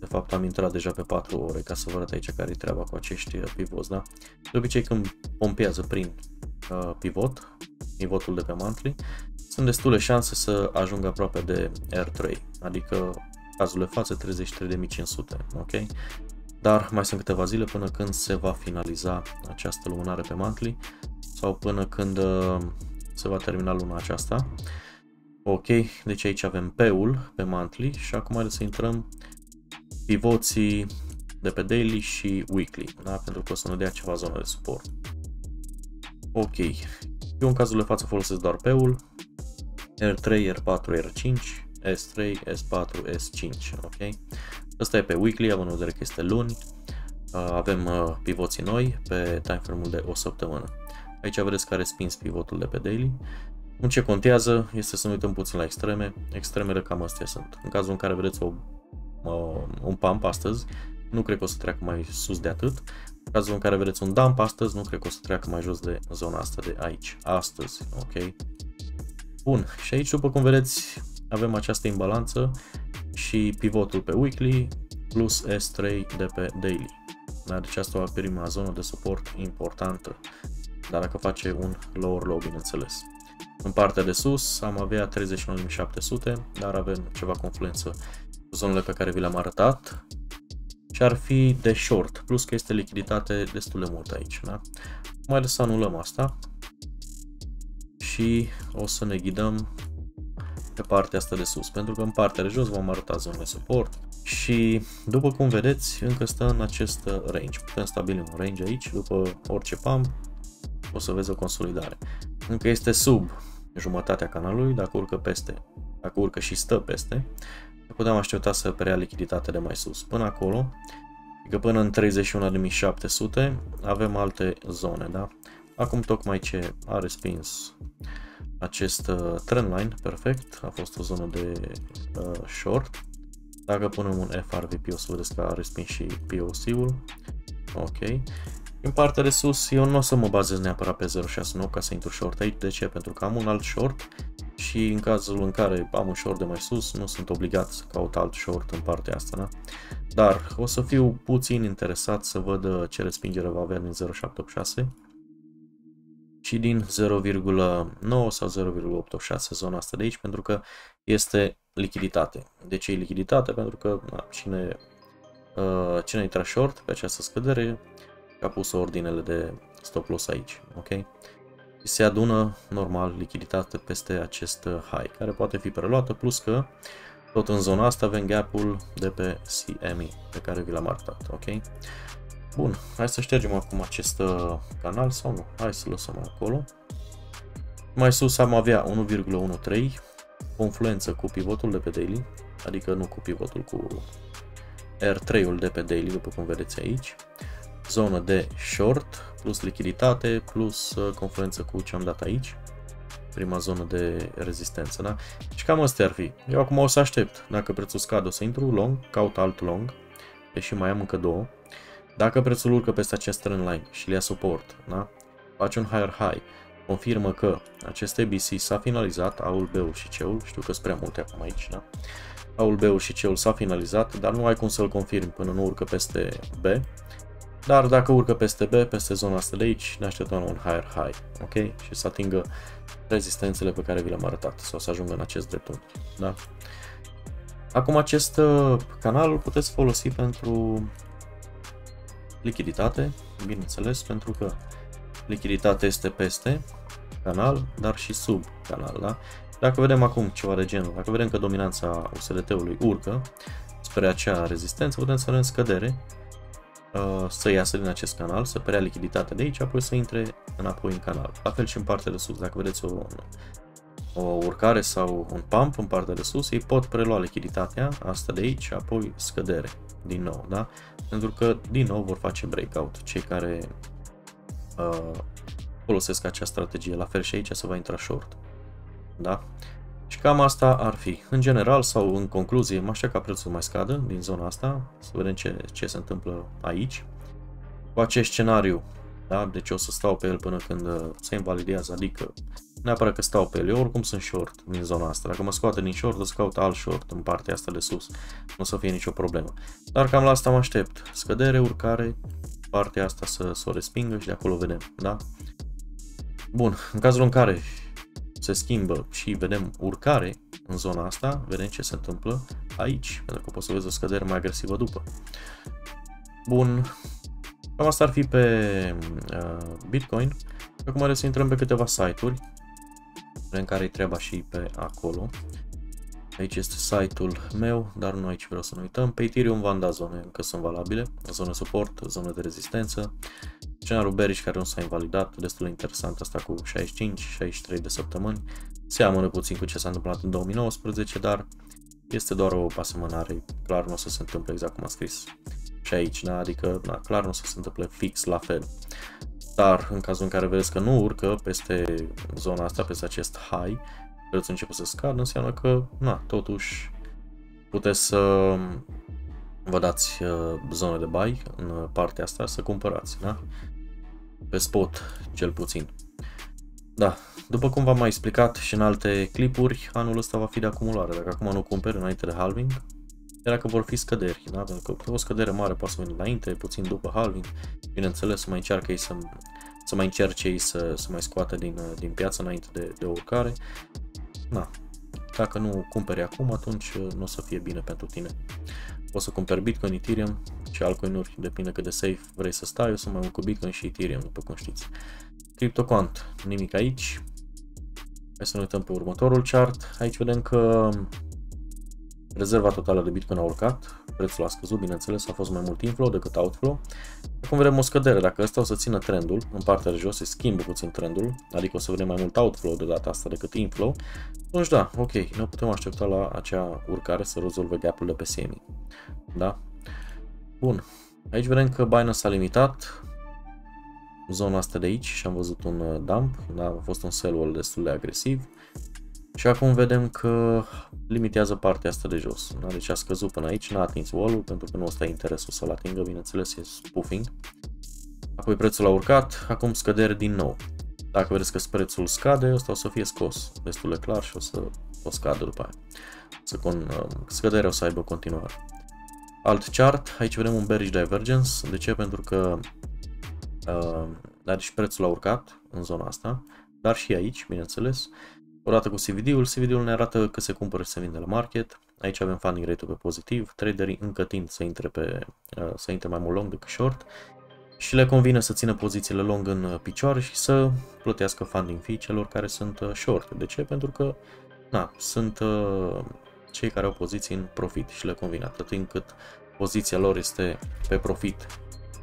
De fapt am intrat deja pe patru ore, ca să vă arăt aici care e treaba cu acești pivoți, da? De obicei când pompează prin uh, pivot, pivotul de pe monthly, sunt destule șanse să ajungă aproape de R trei, adică cazul de față treizeci și trei de mii cinci sute, ok? Dar mai sunt câteva zile până când se va finaliza această lumânare pe monthly sau până când se va termina luna aceasta. Ok, deci aici avem P-ul pe monthly și acum haideți să intrăm pivoții de pe daily și weekly, da? Pentru că o să ne dea ceva zonă de suport. Ok, eu în cazul de față folosesc doar P-ul, R trei, R patru, R cinci, S trei, S patru, S cinci, ok? Asta e pe weekly, având în vedere că este luni, avem pivoții noi pe timeframe-ul de o săptămână. Aici vedeți că a respins pivotul de pe daily. În ce contează este să ne uităm puțin la extreme, extremele cam astea sunt. În cazul în care vedeți o, un pump astăzi, nu cred că o să treacă mai sus de atât. În cazul în care vedeți un dump astăzi, nu cred că o să treacă mai jos de zona asta de aici, astăzi, ok? Bun, și aici după cum vedeți avem această imbalanță și pivotul pe weekly plus S trei de pe daily. Deci asta o prima zonă de suport importantă, dar dacă face un lower low, bineînțeles. În partea de sus am avea treizeci și nouă de mii șapte sute, dar avem ceva confluență cu zonele pe care vi le-am arătat și ar fi de short, plus că este lichiditate destul de mult aici. Da? Mai să anulăm asta și o să ne ghidăm pe partea asta de sus, pentru că în partea de jos v-am arătat zonele suport și după cum vedeți încă stă în acest range, putem stabili un range aici după orice pump, o să vezi o consolidare. Încă este sub jumătatea canalului, dacă urcă peste, dacă urcă și stă peste, putem aștepta să preia lichiditatea de mai sus. Până acolo, adică până în treizeci și unu de mii șapte sute, avem alte zone, da? Acum tocmai ce a respins acest trendline, perfect, a fost o zonă de uh, short. Dacă punem un F R V P, o să vedeți că a respins și P O C-ul. Ok. Din partea de sus, eu nu o să mă bazez neapărat pe zero virgulă șaizeci și nouă ca să intru short aici. De ce? Pentru că am un alt short și în cazul în care am un short de mai sus, nu sunt obligat să caut alt short în partea asta, da? Dar o să fiu puțin interesat să văd ce respingere va avea din zero virgulă șapte opt șase și din zero virgulă nouă sau zero virgulă opt opt șase, zona asta de aici, pentru că este lichiditate. De ce e lichiditate? Pentru că na, cine, uh, cine intra short pe această scădere a pus ordinele de stop loss aici, ok? Și se adună normal lichiditate peste acest high, care poate fi preluată, plus că tot în zona asta avem gap-ul de pe C M E pe care vi l-am arătat, ok? Bun, hai să ștergem acum acest canal sau nu? Hai să lăsăm acolo. Mai sus am avea unu virgulă unu trei, confluență cu pivotul de pe daily, adică nu cu pivotul, cu R trei-ul de pe daily, după cum vedeți aici. Zonă de short, plus lichiditate, plus confluență cu ce am dat aici. Prima zonă de rezistență, da? Și cam asta ar fi. Eu acum o să aștept. Dacă prețul scade, o să intru long, caut alt long, deși mai am încă două. Dacă prețul urcă peste acest trendline și le ia suport, da? Faci un higher high, confirmă că acest A B C s-a finalizat, A-ul, B-ul și C-ul, știu că sunt prea multe acum aici, da? A-ul, B-ul și C-ul s-a finalizat, dar nu ai cum să-l confirmi până nu urcă peste B. Dar dacă urcă peste B, peste zona asta de aici, ne așteptăm un higher high, ok? Și să atingă rezistențele pe care vi le-am arătat sau să ajungă în acest dreptunghi, da? Acum acest canal îl puteți folosi pentru lichiditate, bineînțeles, pentru că lichiditatea este peste canal, dar și sub canal, da? Dacă vedem acum ceva de genul, dacă vedem că dominanța U S D T-ului urcă spre acea rezistență, putem să vedem scădere, să iasă din acest canal, să preia lichiditatea de aici, apoi să intre înapoi în canal. La fel și în partea de sus, dacă vedeți o, o urcare sau un pump în partea de sus, ei pot prelua lichiditatea asta de aici, apoi scădere din nou, da? Pentru că din nou vor face breakout cei care uh, folosesc această strategie. La fel și aici se va intra short, da? Și cam asta ar fi. În general sau în concluzie, mă aștept ca prețul mai scadă din zona asta, să vedem ce, ce se întâmplă aici. Cu acest scenariu, da? Deci o să stau pe el până când se invalidează, adică neapărat că stau pe el, eu oricum sunt short din zona asta. Dacă mă scoate din short, o să caut alt short în partea asta de sus, nu o să fie nicio problemă. Dar cam la asta mă aștept. Scădere, urcare, partea asta să, să o respingă și de acolo vedem, da? Bun, în cazul în care se schimbă și vedem urcare în zona asta, vedem ce se întâmplă aici, pentru că poți să vezi o scădere mai agresivă după. Bun, cam asta ar fi pe uh, Bitcoin. Acum are să intrăm pe câteva site-uri, vedem care e treaba și pe acolo. Aici este site-ul meu, dar nu aici vreau să nu uităm. Pe Ethereum v-am dat zone, încă sunt valabile, zonă suport, zonă de rezistență. Scenariul bearish care nu s-a invalidat, destul de interesant asta cu șaizeci și cinci șaizeci și trei de săptămâni. Seamănă puțin cu ce s-a întâmplat în două mii nouăsprezece, dar este doar o asemănare, clar nu o să se întâmple exact cum a scris și aici, da? Adică da, clar nu o să se întâmple fix la fel. Dar în cazul în care vedeți că nu urcă peste zona asta, peste acest high, prețul începe să scadă, înseamnă că na, totuși puteți să vă dați zone de buy în partea asta, să cumpărați, da? Pe spot cel puțin. Da, după cum v-am mai explicat și în alte clipuri, anul ăsta va fi de acumulare, dacă acum nu cumperi înainte de halving, era că vor fi scăderi, da? Pentru că o scădere mare poate să vină înainte, puțin după halving, bineînțeles mai încearcă ei să, să mai încerce ei să, să mai scoată din, din piață înainte de, de o urcare. Da, dacă nu cumperi acum, atunci nu o să fie bine pentru tine. Poți să cumperi Bitcoin, Ethereum și altcoinuri, depinde cât de safe vrei să stai. Eu sunt mai mult cu Bitcoin și Ethereum, după cum știți. CryptoQuant, nimic aici. Hai să ne uităm pe următorul chart. Aici vedem că rezerva totală de Bitcoin a urcat prețul a scăzut, bineînțeles, a fost mai mult inflow decât outflow. Acum vedem o scădere, dacă ăsta o să țină trendul, în partea de jos se schimbă puțin trendul, adică o să vedem mai mult outflow de data asta decât inflow, atunci da, ok, ne putem aștepta la acea urcare să rezolve gap-ul de pe S M I. Da? Bun, aici vedem că Binance s-a limitat zona asta de aici și am văzut un dump, da? A fost un sell-wall destul de agresiv. Și acum vedem că limitează partea asta de jos, da? Deci a scăzut până aici, n-a atins wall-ul, pentru că nu ăsta e interesul să-l atingă, bineînțeles, e spoofing. Apoi prețul a urcat, acum scădere din nou. Dacă vedeți că prețul scade, ăsta o să fie scos destul de clar și o să o scadă după aia. Să con, scăderea o să aibă continuare. Alt chart, aici vedem un bearish divergence, de ce? Pentru că uh, dar și prețul a urcat în zona asta, dar și aici, bineînțeles. Odată cu C V D-ul, C V D-ul ne arată că se cumpără și se vinde la market. Aici avem funding rate-ul pe pozitiv, traderii încă tind să intre, pe, să intre mai mult long decât short și le convine să țină pozițiile long în picioare și să plătească funding fee celor care sunt short. De ce? Pentru că na, sunt cei care au poziții în profit și le convine atât timp cât poziția lor este pe profit.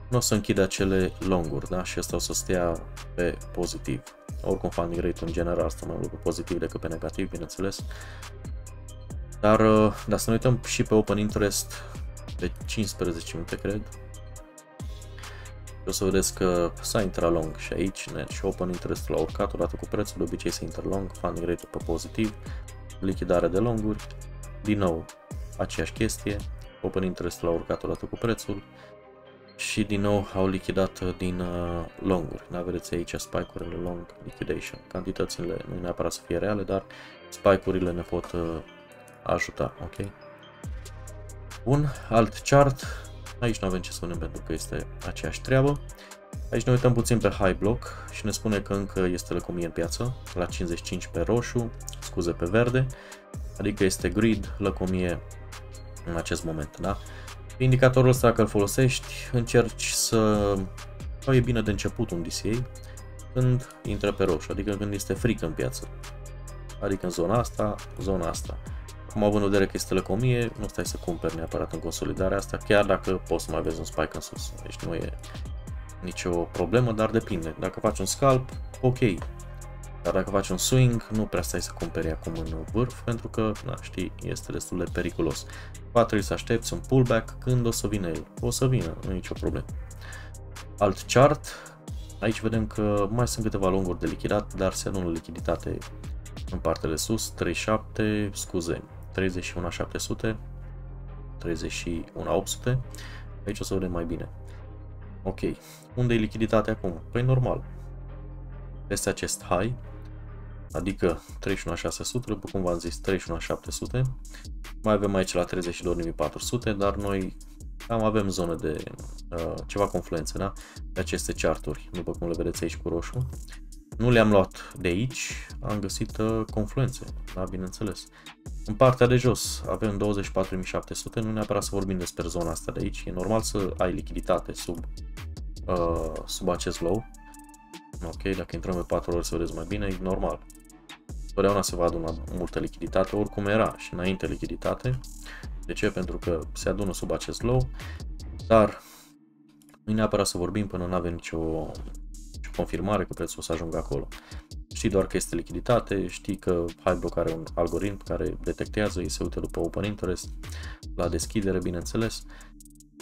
Nu o să închidă acele longuri, da? Și asta o să stea pe pozitiv. Oricum funding rate în general stă mai mult pe pozitiv decât pe negativ, bineînțeles. Dar da, să ne uităm și pe open interest pe cincisprezece minute, cred. O să vedeți că s-a intrat long și aici, net și open interest l-a urcat odată cu prețul, de obicei se intră long, funding rate pe pozitiv, lichidare de longuri, din nou aceeași chestie, open interest l-a urcat odată cu prețul. Și din nou au lichidat din longuri, da? Vedeți aici spike-urile long liquidation, cantitățile nu neapărat să fie reale, dar spike-urile ne pot ajuta, ok? Bun, alt chart, aici nu avem ce să spunem pentru că este aceeași treabă. Aici ne uităm puțin pe high block și ne spune că încă este lăcomie în piață, la cincizeci și cinci pe roșu, scuze pe verde, adică este greed, lăcomie în acest moment, da? Indicatorul ăsta, dacă îl folosești, încerci să sau e bine de început un D C A când intră pe roșu, adică când este frică în piață, adică în zona asta, zona asta. Acum, având în vedere că este lăcomie, nu stai să cumperi neapărat în consolidarea asta, chiar dacă poți să mai vezi un spike în sus, deci nu e nicio problemă, dar depinde. Dacă faci un scalp, ok, dar dacă faci un swing, nu prea stai să cumperi acum în vârf, pentru că, na, știi, este destul de periculos. Va trebui să aștepți un pullback când o să vină el. O să vină, nu e nicio problemă. Alt chart, aici vedem că mai sunt câteva longuri de lichidat, dar se adună lichiditate în partea de sus, treizeci și șapte, scuze, treizeci și unu șapte sute, treizeci și unu opt sute, aici o să vedem mai bine. Ok, unde e lichiditatea acum? Păi normal, peste acest high, adică treizeci și unu șase sute, după cum v-am zis treizeci și unu șapte sute, mai avem aici la treizeci și două patru sute, dar noi cam avem zonă de uh, ceva confluență, da? De aceste charturi, după cum le vedeți aici cu roșu. Nu le-am luat de aici, am găsit uh, confluențe, da? Bineînțeles. În partea de jos avem douăzeci și patru mii șapte sute, nu neapărat să vorbim despre zona asta de aici, e normal să ai lichiditate sub, uh, sub acest low. Ok, dacă intrăm pe patru ori să vedeți mai bine, e normal. Totdeauna se va aduna multă lichiditate, oricum era și înainte lichiditate. De ce? Pentru că se adună sub acest low, dar nu neapărat să vorbim până nu avem nicio, nicio confirmare că prețul o să ajungă acolo. Știi doar că este lichiditate, știi că high block are un algoritm care detectează, ei se uită după open interest, la deschidere, bineînțeles.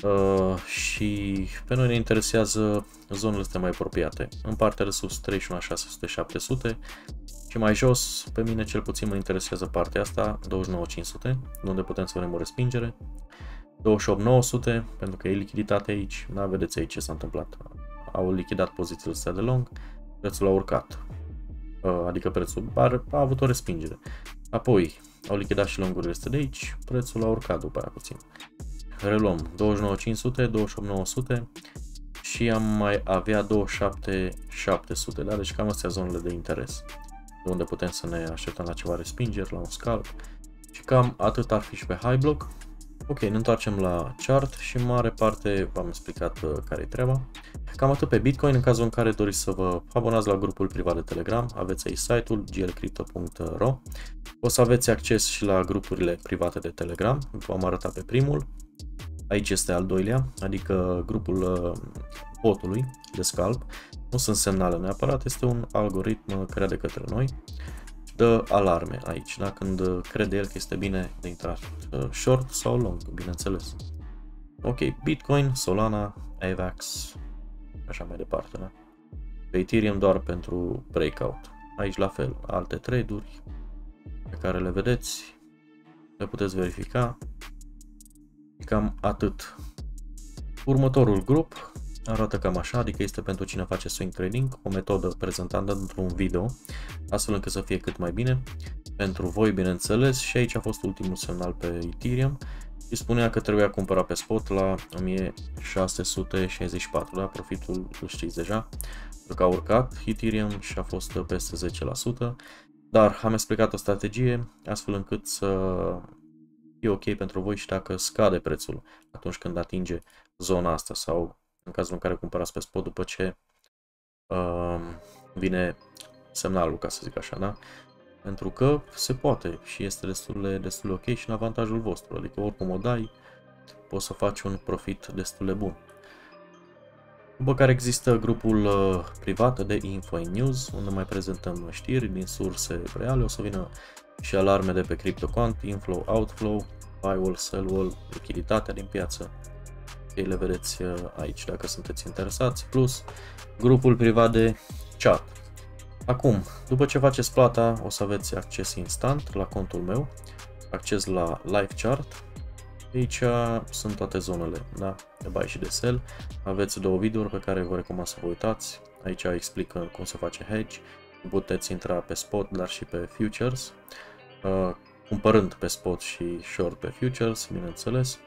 Uh, și pe noi ne interesează zonele astea mai apropiate. În partea de sus treizeci și unu șase sute șapte sute și mai jos, pe mine cel puțin mă interesează partea asta douăzeci și nouă cinci sute, unde putem să vedem o respingere, douăzeci și opt nouă sute, pentru că e lichiditate aici, da, vedeți aici ce s-a întâmplat. Au lichidat pozițiile astea de long, prețul a urcat, uh, adică prețul a, a avut o respingere. Apoi au lichidat și longurile astea de aici, prețul a urcat după aia puțin. Reluăm douăzeci și nouă cinci sute, douăzeci și opt nouă sute și am mai avea douăzeci și șapte șapte sute, da? Deci cam astea zonele de interes, de unde putem să ne așteptăm la ceva respingeri, la un scalp și cam atât ar fi și pe high block. Ok, ne întoarcem la chart și în mare parte v-am explicat care e treaba. Cam atât pe Bitcoin, în cazul în care doriți să vă abonați la grupul privat de Telegram, aveți aici site-ul g l crypto punct r o. O să aveți acces și la grupurile private de Telegram, v-am arătat pe primul. Aici este al doilea, adică grupul botului de scalp. Nu sunt semnale neapărat, este un algoritm creat de către noi. Dă alarme aici, da? Când crede el că este bine de intrat short sau long, bineînțeles. Ok, Bitcoin, Solana, Avax, așa mai departe, da? Pe Ethereum doar pentru breakout. Aici la fel, alte trade-uri pe care le vedeți, le puteți verifica. Cam atât. Următorul grup arată cam așa, adică este pentru cine face swing trading, o metodă prezentată într-un video, astfel încât să fie cât mai bine pentru voi, bineînțeles, și aici a fost ultimul semnal pe Ethereum și spunea că trebuia cumpăra pe spot la o mie șase sute șaizeci și patru, da? Profitul îl știți deja, că a urcat Ethereum și a fost peste zece la sută, dar am explicat o strategie astfel încât să e ok pentru voi și dacă scade prețul atunci când atinge zona asta sau în cazul în care cumpărați pe spot după ce uh, vine semnalul, ca să zic așa, da? Pentru că se poate și este destul de, destul de ok și în avantajul vostru, adică oricum o dai, poți să faci un profit destul de bun. După care există grupul uh, privat de Info and News, unde mai prezentăm știri din surse reale, o să vină și alarme de pe CryptoQuant, inflow, outflow, buy-wall, sell-wall, lichiditatea din piață. Ei le vedeți aici dacă sunteți interesați, plus grupul privat de chat. Acum, după ce faceți plata, o să aveți acces instant la contul meu, acces la live chart. Aici sunt toate zonele, da? De buy și de sell. Aveți două videouri pe care vă recomand să vă uitați. Aici explic cum se face hedge. Puteți intra pe spot, dar și pe futures, uh, cumpărând pe spot și short pe futures, bineînțeles.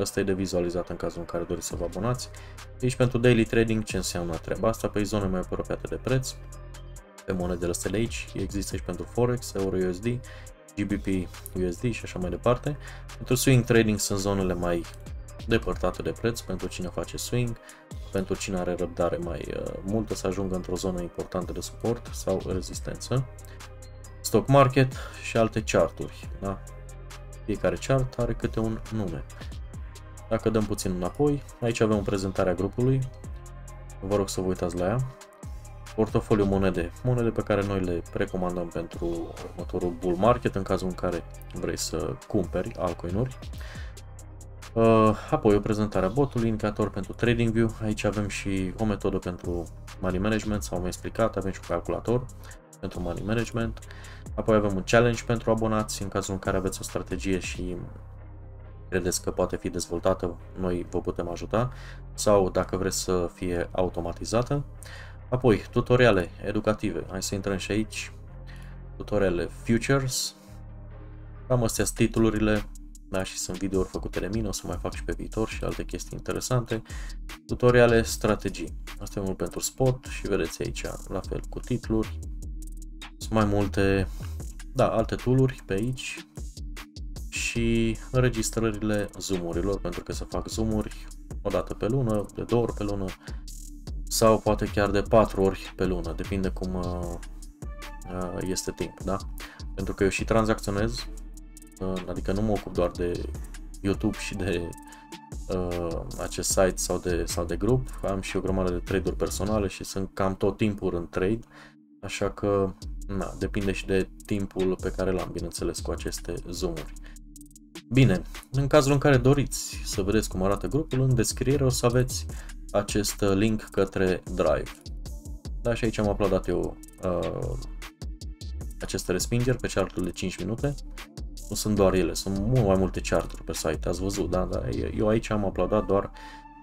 Asta e de vizualizat în cazul în care doriți să vă abonați. Deci pentru daily trading ce înseamnă treaba asta? Pe zone mai apropiate de preț, pe monedele astea de aici, există și pentru Forex, Euro U S D, G B P U S D și așa mai departe. Pentru swing trading sunt zonele mai depărtate de preț, pentru cine face swing, pentru cine are răbdare mai uh, multă să ajungă într-o zonă importantă de suport sau rezistență. Stock market și alte charturi, da? Fiecare chart are câte un nume. Dacă dăm puțin înapoi, aici avem o prezentare a grupului, vă rog să vă uitați la ea. Portofoliu monede, monede pe care noi le recomandăm pentru următorul bull market în cazul în care vrei să cumperi altcoinuri. Apoi o prezentare a botului, indicator pentru trading view, aici avem și o metodă pentru money management, sau am explicat, avem și un calculator pentru money management. Apoi avem un challenge pentru abonați, în cazul în care aveți o strategie și credeți că poate fi dezvoltată, noi vă putem ajuta, sau dacă vreți să fie automatizată. Apoi tutoriale educative, hai să intrăm și aici, tutoriale futures, cam astea sunt titlurile. Da, și sunt videouri făcute de mine, o să mai fac și pe viitor și alte chestii interesante. Tutoriale, strategii. Asta e unul pentru spot și vedeți aici, la fel cu titluri. Sunt mai multe, da, alte tool-uri pe aici. Și înregistrările zoom-urilor, pentru că se fac zoom-uri o dată pe lună, de două ori pe lună sau poate chiar de patru ori pe lună, depinde cum este timp, da? Pentru că eu și tranzacționez. Adică nu mă ocup doar de YouTube și de uh, acest site sau de, sau de grup, am și o grămadă de trade-uri personale și sunt cam tot timpul în trade, așa că na, depinde și de timpul pe care l-am, bineînțeles, cu aceste zoom-uri. Bine, în cazul în care doriți să vedeți cum arată grupul, în descriere o să aveți acest link către Drive. Da, și aici am uploadat eu uh, aceste respingeri pe chartul de cinci minute. Nu sunt doar ele, sunt mult mai multe charturi pe site, ați văzut, da? Dar eu aici am uploadat doar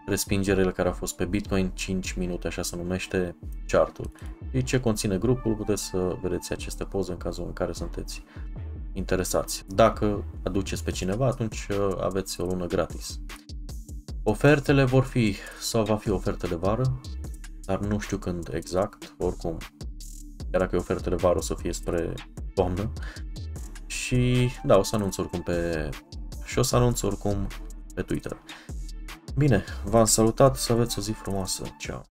respingerele care au fost pe Bitcoin cinci minute, așa se numește chartul. Și ce conține grupul, puteți să vedeți aceste poze în cazul în care sunteți interesați. Dacă aduceți pe cineva, atunci aveți o lună gratis. Ofertele vor fi, sau va fi ofertă de vară, dar nu știu când exact, oricum, chiar dacă e ofertă de vară o să fie spre toamnă. Și da, o să anunț oricum pe, și o să anunț oricum pe Twitter. Bine, v-am salutat, să aveți o zi frumoasă, ceau!